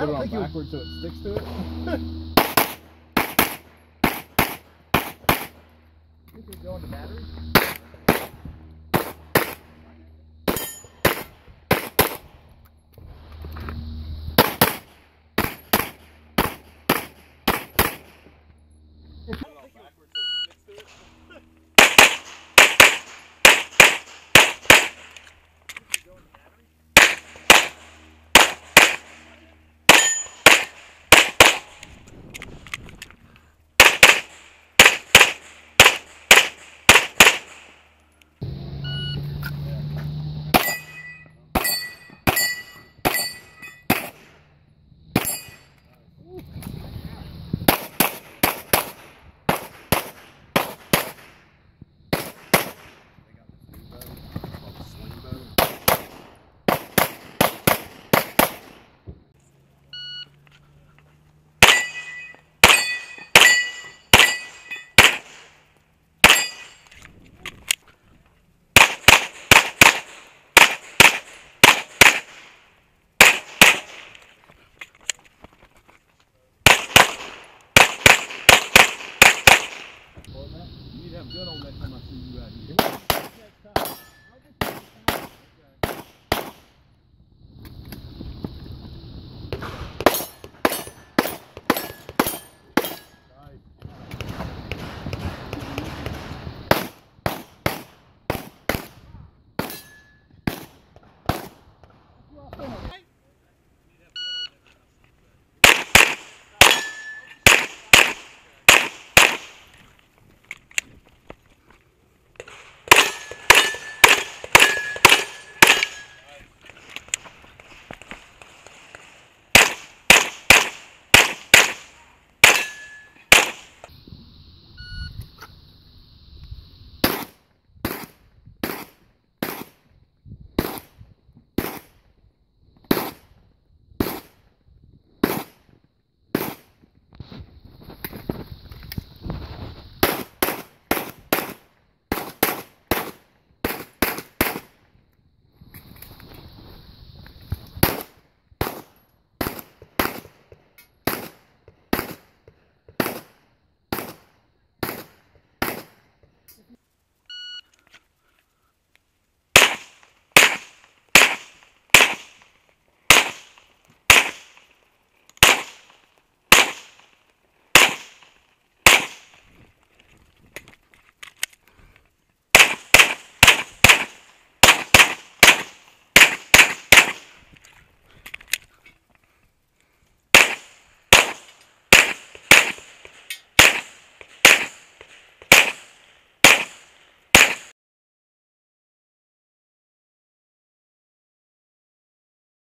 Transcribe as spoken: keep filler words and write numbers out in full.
I don't think it was backwards so it sticks to it. You could go on the battery. Good on that time I see you out here.